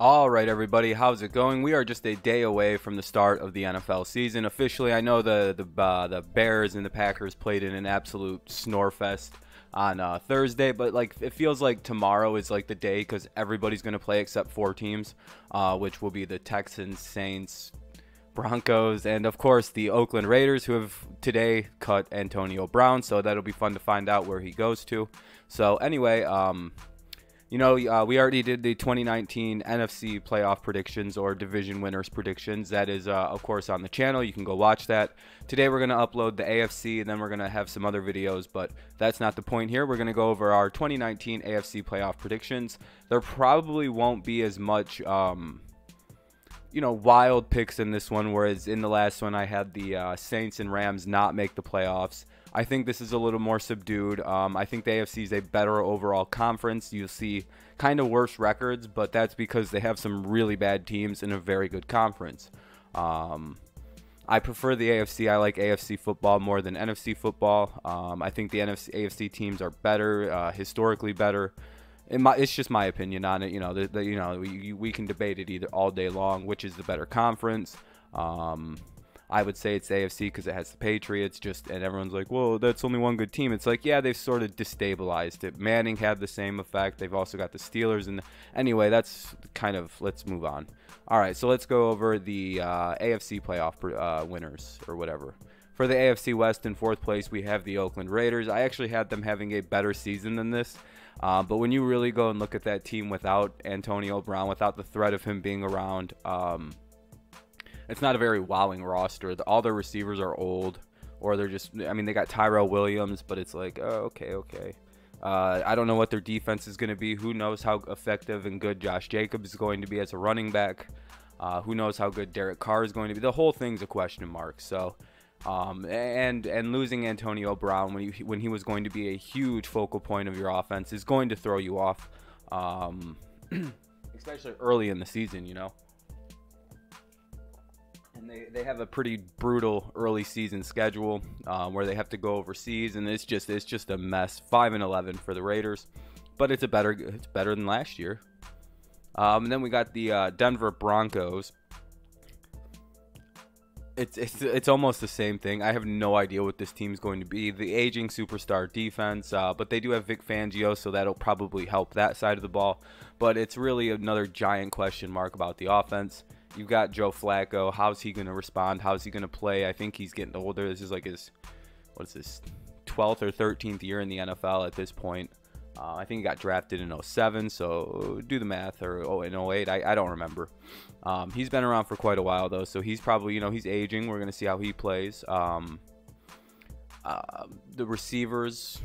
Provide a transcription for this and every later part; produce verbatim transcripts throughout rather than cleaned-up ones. All right, everybody, how's it going? We are just a day away from the start of the N F L season. Officially, I know the the, uh, the Bears and the Packers played in an absolute snore fest on uh, Thursday, but like it feels like tomorrow is like the day because everybody's going to play except four teams, uh, which will be the Texans, Saints, Broncos, and of course the Oakland Raiders, who have today cut Antonio Brown, so that'll be fun to find out where he goes to. So anyway, um... you know, uh, we already did the twenty nineteen N F C playoff predictions or division winners predictions. That is, uh, of course, on the channel. You can go watch that. Today, we're going to upload the A F C, and then we're going to have some other videos, but that's not the point here. We're going to go over our twenty nineteen A F C playoff predictions. There probably won't be as much, um, you know, wild picks in this one, whereas in the last one, I had the uh, Saints and Rams not make the playoffs. I think this is a little more subdued. Um, I think the A F C is a better overall conference. You'll see kind of worse records, but that's because they have some really bad teams in a very good conference. Um, I prefer the A F C. I like A F C football more than N F C football. Um, I think the N F C A F C teams are better, uh, historically better. In my, it's just my opinion on it. You know, the, the, you know, we, we can debate it either all day long, which is the better conference. Um, I would say it's A F C because it has the Patriots, just and everyone's like, whoa, that's only one good team. It's like, yeah, they've sort of destabilized it. Manning had the same effect. They've also got the Steelers. And anyway, that's kind of, let's move on. All right, so let's go over the uh, A F C playoff uh, winners or whatever. For the A F C West in fourth place, we have the Oakland Raiders. I actually had them having a better season than this. Uh, but when you really go and look at that team without Antonio Brown, without the threat of him being around, um, it's not a very wowing roster. All their receivers are old, or they're just, I mean, they got Tyrell Williams, but it's like, oh, okay, okay. Uh, I don't know what their defense is going to be. Who knows how effective and good Josh Jacobs is going to be as a running back? Uh, who knows how good Derek Carr is going to be? The whole thing's a question mark. So, um, and and losing Antonio Brown when he, when he was going to be a huge focal point of your offense is going to throw you off, um, especially early in the season, you know. And they, they have a pretty brutal early season schedule uh, where they have to go overseas, and it's just it's just a mess. five and eleven for the Raiders, but it's a better it's better than last year. Um, and then we got the uh, Denver Broncos. It's it's it's almost the same thing. I have no idea what this team's going to be. The aging superstar defense, uh, but they do have Vic Fangio, so that'll probably help that side of the ball. But it's really another giant question mark about the offense. You've got Joe Flacco. How's he going to respond? How's he going to play? I think he's getting older. This is like his, what is this, twelfth or thirteenth year in the N F L at this point. Uh, I think he got drafted in oh seven, so do the math, or oh, in oh eight. I, I don't remember. Um, he's been around for quite a while, though, so he's probably, you know, he's aging. We're going to see how he plays. Um, uh, the receivers,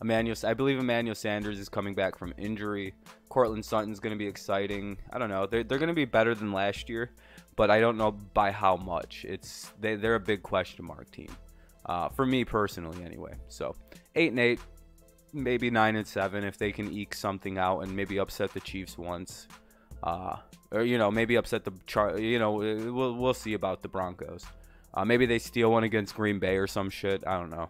Emmanuel, I believe Emmanuel Sanders is coming back from injury. Cortland Sutton's going to be exciting. I don't know. They're, they're going to be better than last year, but I don't know by how much. It's they, They're a big question mark team, uh, for me personally anyway. So eight and eight, maybe nine and seven if they can eke something out and maybe upset the Chiefs once. Uh, or, you know, maybe upset the Char you know, we'll, we'll see about the Broncos. Uh, maybe they steal one against Green Bay or some shit. I don't know.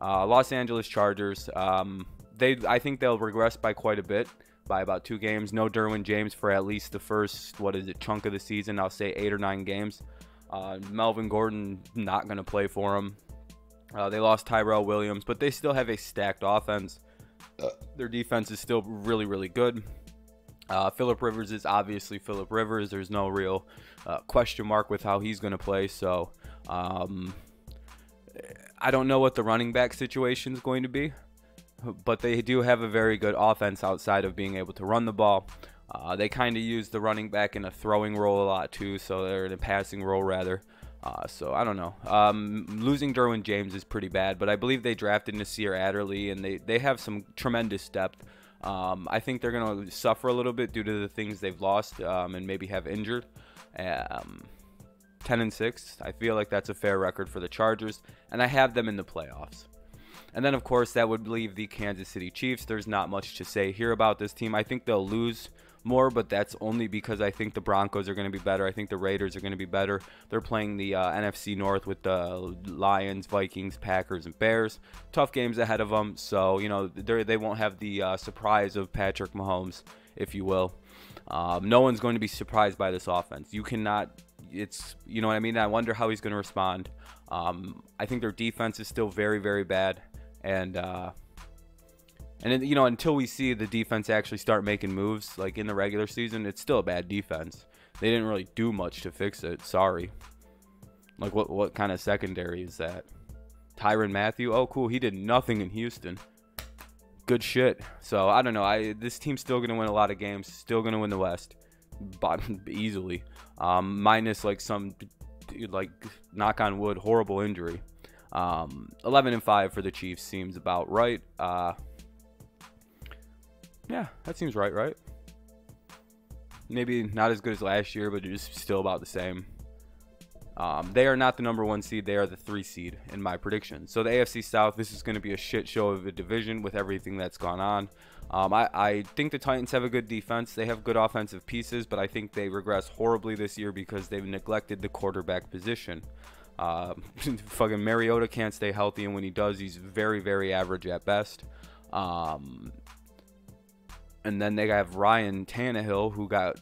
Uh, Los Angeles Chargers, um, they I think they'll regress by quite a bit, by about two games. No Derwin James for at least the first, what is it, chunk of the season. I'll say eight or nine games. Uh, Melvin Gordon not going to play for him. Uh, they lost Tyrell Williams, but they still have a stacked offense. Uh, their defense is still really, really good. Uh, Phillip Rivers is obviously Phillip Rivers. There's no real uh, question mark with how he's going to play, so... Um, I don't know what the running back situation is going to be, but they do have a very good offense outside of being able to run the ball. Uh, they kind of use the running back in a throwing role a lot too, so they're in a passing role rather. Uh, so I don't know. Um, losing Derwin James is pretty bad, but I believe they drafted Nasir Adderley, and they, they have some tremendous depth. Um, I think they're going to suffer a little bit due to the things they've lost um, and maybe have injured. Um, ten and six. I feel like that's a fair record for the Chargers, and I have them in the playoffs. And then, of course, that would leave the Kansas City Chiefs. There's not much to say here about this team. I think they'll lose more, but that's only because I think the Broncos are going to be better. I think the Raiders are going to be better. They're playing the uh, N F C North with the Lions, Vikings, Packers, and Bears. Tough games ahead of them, so, you know, they won't have the uh, surprise of Patrick Mahomes, if you will. Um, no one's going to be surprised by this offense. You cannot, it's, you know what I mean? I wonder how he's going to respond. Um, I think their defense is still very, very bad. And, uh, and you know, until we see the defense actually start making moves, like in the regular season, it's still a bad defense. They didn't really do much to fix it. Sorry. Like, what, what kind of secondary is that? Tyrann Mathieu? Oh, cool. He did nothing in Houston. Good shit. So, I don't know. I This team's still going to win a lot of games. Still going to win the West. But, easily. Um, minus, like, some, like, knock on wood, horrible injury. Um, eleven and five for the Chiefs seems about right. Uh, yeah, that seems right, right? Maybe not as good as last year, but it's still about the same. Um, they are not the number one seed. They are the three seed in my prediction. So the A F C South, this is going to be a shit show of a division with everything that's gone on. Um, I, I think the Titans have a good defense. They have good offensive pieces, but I think they regress horribly this year because they've neglected the quarterback position. Uh, fucking Mariota can't stay healthy, and when he does, he's very, very average at best. Um, and then they have Ryan Tannehill, who got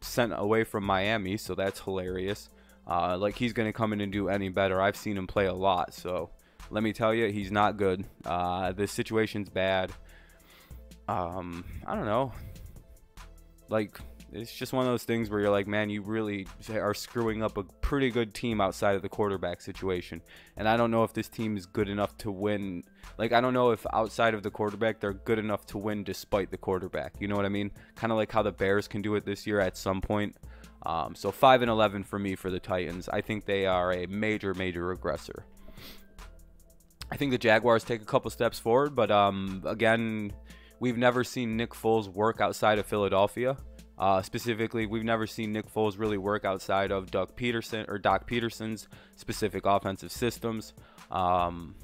sent away from Miami, so that's hilarious. Uh, like, he's going to come in and do any better. I've seen him play a lot, so let me tell you, he's not good. Uh, the situation's bad. Um, I don't know. Like, it's just one of those things where you're like, man, you really are screwing up a pretty good team outside of the quarterback situation. And I don't know if this team is good enough to win. Like, I don't know if outside of the quarterback, they're good enough to win despite the quarterback. You know what I mean? Kind of like how the Bears can do it this year at some point. Um, so five and eleven for me for the Titans. I think they are a major, major regressor. I think the Jaguars take a couple steps forward. But, um, again, we've never seen Nick Foles work outside of Philadelphia. Uh, specifically, we've never seen Nick Foles really work outside of Doug Peterson or Doc Peterson's specific offensive systems. Um,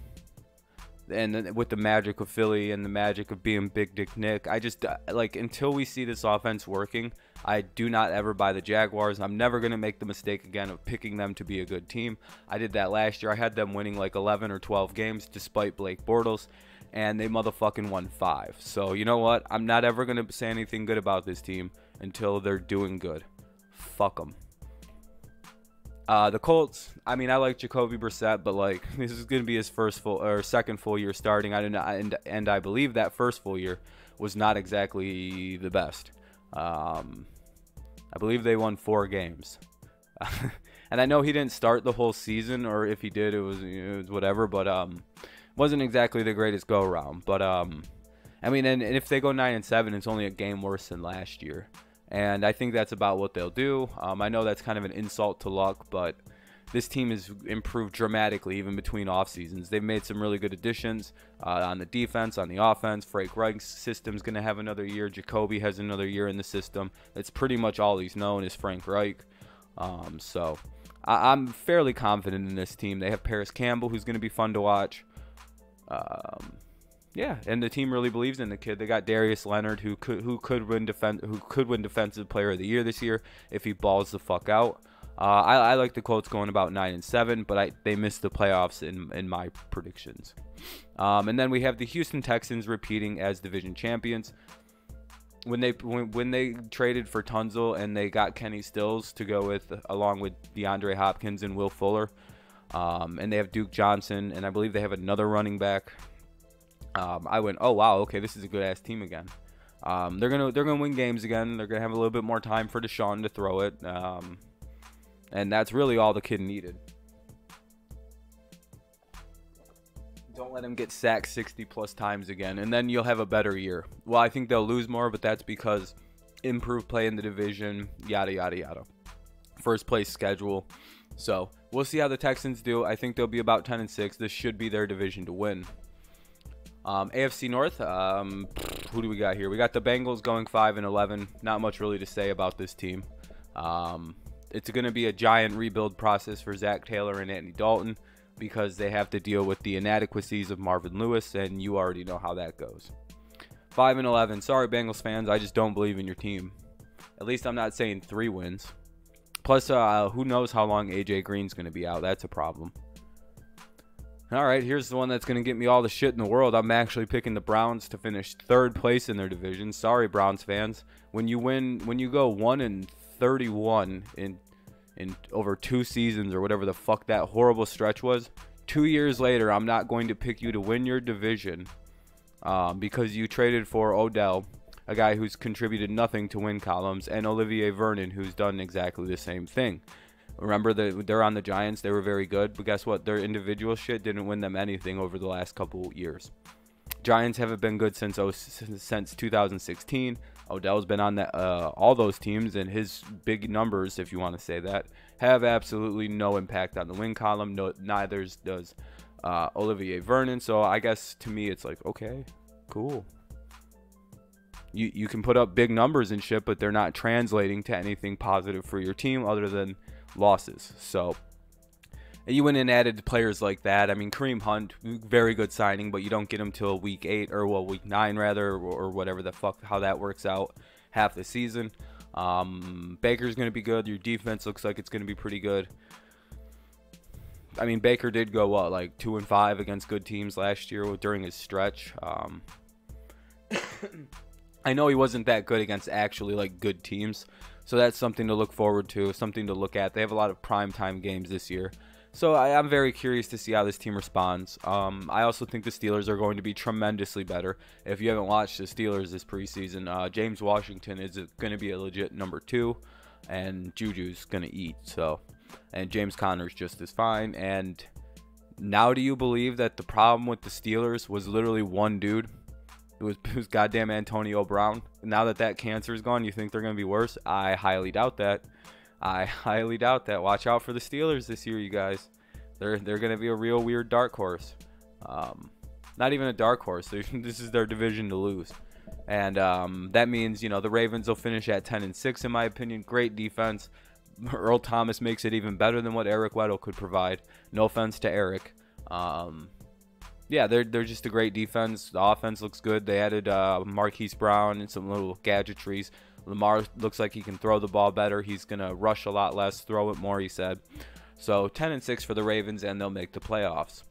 and with the magic of Philly and the magic of being Big Dick Nick, I just, like, until we see this offense working, I do not ever buy the Jaguars. I'm never going to make the mistake again of picking them to be a good team. I did that last year. I had them winning like eleven or twelve games despite Blake Bortles, and they motherfucking won five. So, you know what? I'm not ever going to say anything good about this team until they're doing good. Fuck them. Uh, the Colts, I mean, I like Jacoby Brissett, but, like, this is going to be his first full or second full year starting. I didn't, and, and I believe that first full year was not exactly the best. Um, I believe they won four games. And I know he didn't start the whole season, or if he did, it was, it was whatever, but um, wasn't exactly the greatest go-around. But, um, I mean, and, and if they go nine and seven, it's only a game worse than last year. And I think that's about what they'll do. Um, I know that's kind of an insult to luck, but this team has improved dramatically even between off seasons. They've made some really good additions uh, on the defense, on the offense. Frank Reich's system's going to have another year. Jacoby has another year in the system. That's pretty much all he's known is Frank Reich. Um, so I I'm fairly confident in this team. They have Paris Campbell, who's going to be fun to watch. Um... Yeah, and the team really believes in the kid. They got Darius Leonard, who could who could win defense who could win defensive player of the year this year if he balls the fuck out. Uh, I, I like the Colts going about nine and seven, but I, they missed the playoffs in in my predictions. Um, and then we have the Houston Texans repeating as division champions. When they when, when they traded for Tunzel and they got Kenny Stills to go with along with DeAndre Hopkins and Will Fuller, um, and they have Duke Johnson, and I believe they have another running back. Um, I went, oh wow, okay, this is a good ass team again. Um, they're gonna they're gonna win games again. They're gonna have a little bit more time for Deshaun to throw it, um, and that's really all the kid needed. Don't let him get sacked sixty plus times again, and then you'll have a better year. Well, I think they'll lose more, but that's because improved play in the division, yada yada yada. First place schedule, so we'll see how the Texans do. I think they'll be about ten and six. This should be their division to win. Um, A F C North, um, who do we got here? We got the Bengals going five and eleven. Not much really to say about this team. Um, it's going to be a giant rebuild process for Zach Taylor and Andy Dalton because they have to deal with the inadequacies of Marvin Lewis, and you already know how that goes. five and eleven. Sorry, Bengals fans. I just don't believe in your team. At least I'm not saying three wins. Plus, uh, who knows how long A J Green's going to be out. That's a problem. All right, here's the one that's going to get me all the shit in the world. I'm actually picking the Browns to finish third place in their division. Sorry, Browns fans. When you win, when you go one and thirty-one in in over two seasons or whatever the fuck that horrible stretch was, two years later, I'm not going to pick you to win your division um, because you traded for Odell, a guy who's contributed nothing to win columns, and Olivier Vernon, who's done exactly the same thing. Remember, that they're on the Giants. They were very good, but guess what? Their individual shit didn't win them anything over the last couple years. Giants haven't been good since since two thousand sixteen. Odell's been on that, uh, all those teams, and his big numbers, if you want to say that, have absolutely no impact on the win column. No, neither does uh, Olivier Vernon. So I guess to me, it's like, okay, cool. You, you can put up big numbers and shit, but they're not translating to anything positive for your team other than losses. So you went and added players like that. I mean, Kareem Hunt, very good signing, but you don't get him till week eight or well, week nine rather, or whatever the fuck how that works out, half the season. Um, Baker's going to be good. Your defense looks like it's going to be pretty good. I mean, Baker did go what, like two and five against good teams last year during his stretch. Um, I know he wasn't that good against actually like good teams, so that's something to look forward to, something to look at. They have a lot of primetime games this year, so I, I'm very curious to see how this team responds. Um, I also think the Steelers are going to be tremendously better. If you haven't watched the Steelers this preseason, uh, James Washington is going to be a legit number two, and Juju's going to eat. So, and James Conner's just as fine. And now, do you believe that the problem with the Steelers was literally one dude? It was, it was goddamn Antonio Brown. Now that that cancer is gone, you think they're going to be worse? I highly doubt that. I highly doubt that. Watch out for the Steelers this year, you guys. They're they're going to be a real weird dark horse. Um, not even a dark horse. They're, this is their division to lose. And um, that means, you know, the Ravens will finish at ten and six, in my opinion. Great defense. Earl Thomas makes it even better than what Eric Weddle could provide. No offense to Eric. Um... Yeah, they're, they're just a great defense. The offense looks good. They added uh, Marquise Brown and some little gadgetries. Lamar looks like he can throw the ball better. He's going to rush a lot less, throw it more, he said. So ten and six for the Ravens, and they'll make the playoffs.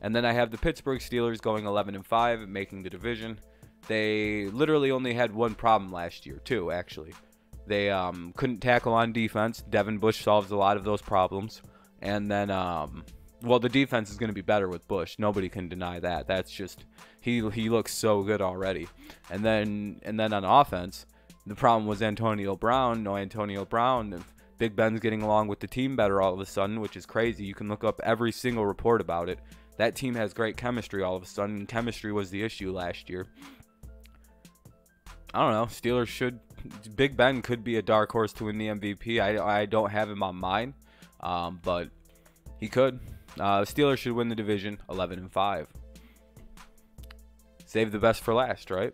And then I have the Pittsburgh Steelers going eleven and five and making the division. They literally only had one problem last year, too, actually. They um, couldn't tackle on defense. Devin Bush solves a lot of those problems. And then... Um, Well, the defense is going to be better with Bush. Nobody can deny that. That's just he he looks so good already. And then and then on offense, the problem was Antonio Brown. No Antonio Brown. Big Ben's getting along with the team better all of a sudden, which is crazy. You can look up every single report about it. That team has great chemistry all of a sudden. Chemistry was the issue last year. I don't know. Steelers should. Big Ben could be a dark horse to win the M V P. I I don't have him on mine, um, but he could. Uh, Steelers should win the division eleven and five. Save the best for last, right?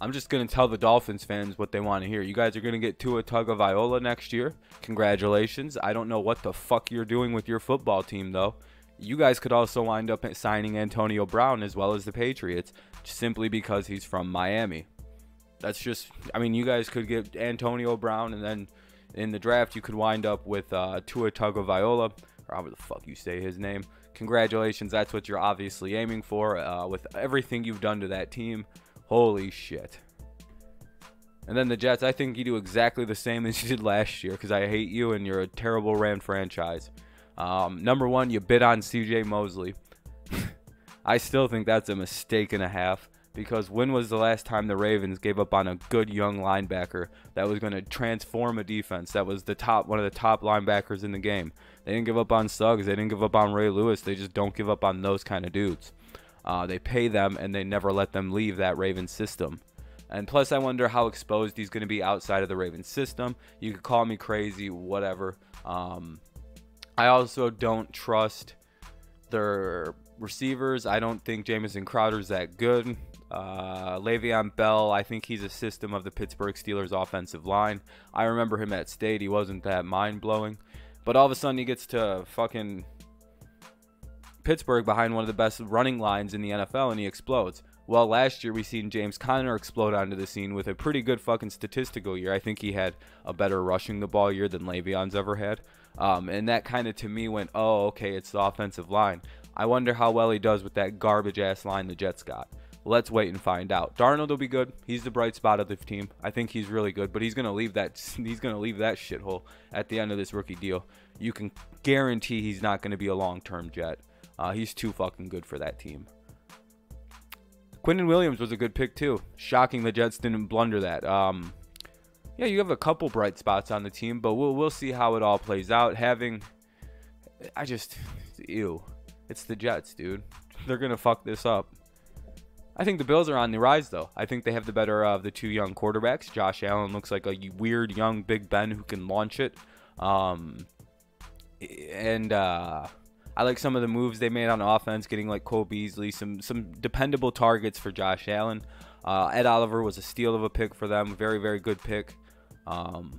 I'm just going to tell the Dolphins fans what they want to hear. You guys are going to get Tua Tagovailoa next year. Congratulations. I don't know what the fuck you're doing with your football team, though. You guys could also wind up signing Antonio Brown as well as the Patriots simply because he's from Miami. That's just, I mean, you guys could get Antonio Brown, and then in the draft, you could wind up with uh, Tua Tagovailoa, or however the fuck you say his name. Congratulations, that's what you're obviously aiming for uh, with everything you've done to that team. Holy shit. And then the Jets, I think you do exactly the same as you did last year because I hate you and you're a terrible Ram franchise. Um, number one, you bid on C J Mosley. I still think that's a mistake and a half. Because when was the last time the Ravens gave up on a good young linebacker that was going to transform a defense? That was the top, one of the top linebackers in the game. They didn't give up on Suggs. They didn't give up on Ray Lewis. They just don't give up on those kind of dudes. Uh, they pay them, and they never let them leave that Ravens system. And plus, I wonder how exposed he's going to be outside of the Ravens system. You could call me crazy, whatever. Um, I also don't trust their receivers. I don't think Jamison Crowder's that good. Uh, Le'Veon Bell, I think he's a system of the Pittsburgh Steelers offensive line. I remember him at State. He wasn't that mind-blowing. But all of a sudden, he gets to fucking Pittsburgh behind one of the best running lines in the N F L, and he explodes. Well, last year we seen James Conner explode onto the scene with a pretty good fucking statistical year. I think he had a better rushing the ball year than Le'Veon's ever had. Um, and that kind of to me went, oh, okay, it's the offensive line. I wonder how well he does with that garbage-ass line the Jets got. Let's wait and find out. Darnold will be good. He's the bright spot of the team. I think he's really good, but he's gonna leave that. He's gonna leave that shithole at the end of this rookie deal. You can guarantee he's not gonna be a long-term Jet. Uh, he's too fucking good for that team. Quinnen Williams was a good pick too. Shocking the Jets didn't blunder that. Um, yeah, you have a couple bright spots on the team, but we'll we'll see how it all plays out. Having, I just, ew, it's the Jets, dude. They're gonna fuck this up. I think the Bills are on the rise, though. I think they have the better of the two young quarterbacks. Josh Allen looks like a weird young Big Ben who can launch it. Um, and uh, I like some of the moves they made on offense, getting like Cole Beasley, some, some dependable targets for Josh Allen. Uh, Ed Oliver was a steal of a pick for them. Very, very good pick. Um,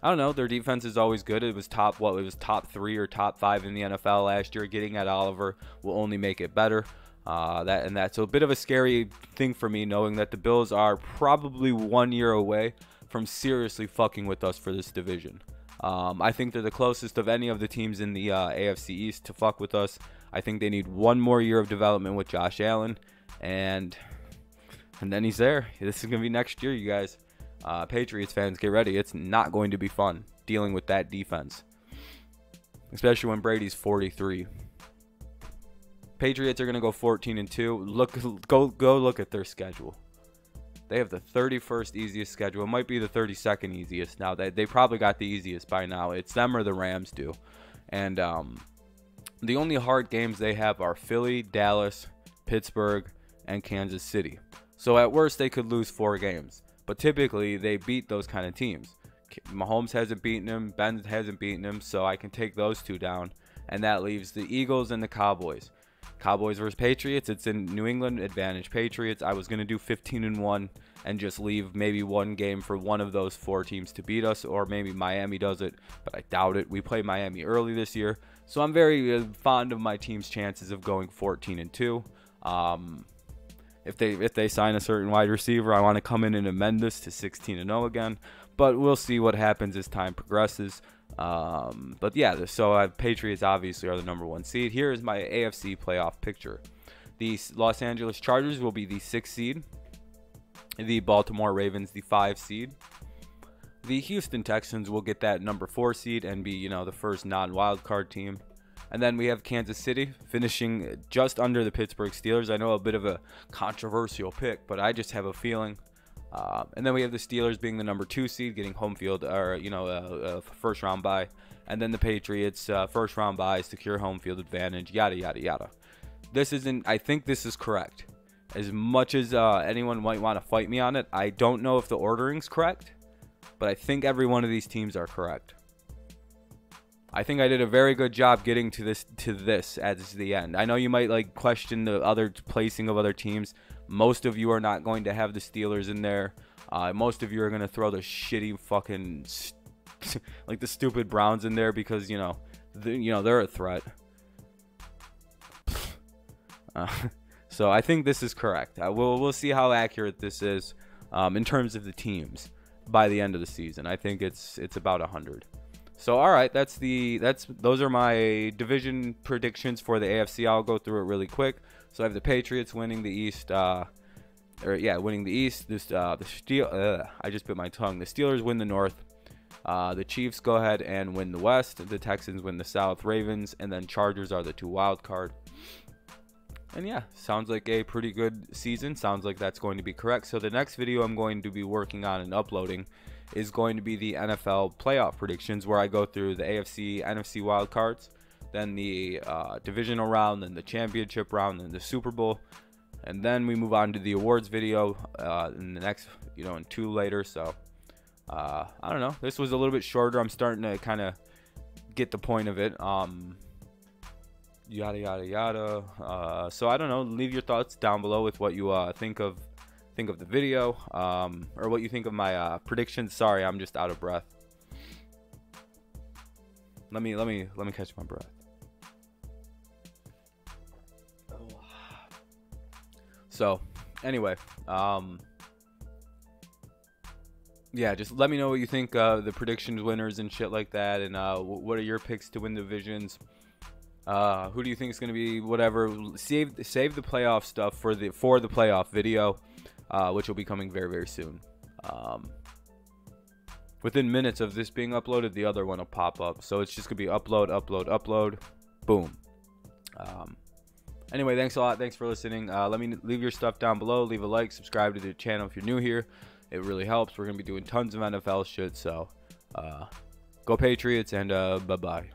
I don't know. Their defense is always good. It was top, what, it was top three or top five in the N F L last year. Getting Ed Oliver will only make it better. Uh, that and that's a bit of a scary thing for me, knowing that the Bills are probably one year away from seriously fucking with us for this division. Um, I think they're the closest of any of the teams in the uh, A F C East to fuck with us. I think they need one more year of development with Josh Allen, and and then he's there. This is gonna be next year, you guys. Uh, Patriots fans, get ready. It's not going to be fun dealing with that defense, especially when Brady's forty-three. Patriots are going to go fourteen and two. Look, go go look at their schedule. They have the thirty-first easiest schedule. It might be the thirty-second easiest now. They, they probably got the easiest by now. It's them or the Rams do. And um, the only hard games they have are Philly, Dallas, Pittsburgh, and Kansas City. So at worst, they could lose four games. But typically, they beat those kind of teams. Mahomes hasn't beaten him. Ben hasn't beaten him. So I can take those two down. And that leaves the Eagles and the Cowboys. Cowboys versus Patriots. It's in New England, advantage Patriots. I was going to do fifteen and one and just leave maybe one game for one of those four teams to beat us, or maybe Miami does it, but I doubt it. We play Miami early this year, so I'm very fond of my team's chances of going fourteen and two. Um, if they if they sign a certain wide receiver, I want to come in and amend this to sixteen and oh again, but we'll see what happens as time progresses. Um, but yeah, so uh, Patriots obviously are the number one seed. Here is my A F C playoff picture. The Los Angeles Chargers will be the sixth seed. The Baltimore Ravens, the five seed. The Houston Texans will get that number four seed and be, you know, the first non-wild card team. And then we have Kansas City finishing just under the Pittsburgh Steelers. I know a bit of a controversial pick, but I just have a feeling. Uh, and then we have the Steelers being the number two seed, getting home field, or, you know, uh, uh, first round bye. And then the Patriots, uh, first round bye, secure home field advantage, yada, yada, yada. This isn't, I think this is correct. As much as uh, anyone might want to fight me on it, I don't know if the ordering's correct, but I think every one of these teams are correct. I think I did a very good job getting to this, to this as the end. I know you might like question the other placing of other teams. Most of you are not going to have the Steelers in there. Uh, most of you are going to throw the shitty fucking, st like the stupid Browns in there because, you know, the, you know they're a threat. Uh, so I think this is correct. Uh, we'll, we'll see how accurate this is um, in terms of the teams by the end of the season. I think it's it's about one hundred. So, all right, that's the that's those are my division predictions for the A F C. I'll go through it really quick. So I have the Patriots winning the East, uh, or yeah, winning the East. This uh, the Steel. Ugh, I just bit my tongue. The Steelers win the North. Uh, the Chiefs go ahead and win the West. The Texans win the South. Ravens and then Chargers are the two wild card. And yeah, sounds like a pretty good season. Sounds like that's going to be correct. So the next video I'm going to be working on and uploading is going to be the N F L playoff predictions, where I go through the A F C, N F C wild cards, then the uh, divisional round, then the championship round, then the Super Bowl, and then we move on to the awards video uh, in the next, you know, in two later. So uh, I don't know. This was a little bit shorter. I'm starting to kind of get the point of it. Um, yada yada yada. Uh, so I don't know. Leave your thoughts down below with what you uh, think of. Think of the video um or what you think of my uh predictions. Sorry, I'm just out of breath. Let me let me let me catch my breath. So anyway, um, yeah, just let me know what you think, uh, the predictions winners and shit like that, and uh, what are your picks to win divisions? Uh, who do you think is going to be whatever? Save save the playoff stuff for the for the playoff video, uh, which will be coming very very soon. Um, within minutes of this being uploaded, the other one will pop up. So it's just gonna be upload, upload, upload, boom. Um, anyway, thanks a lot. Thanks for listening. Uh, let me leave your stuff down below. Leave a like, subscribe to the channel if you're new here. It really helps. We're gonna be doing tons of N F L shit. So uh, go Patriots, and uh, bye bye.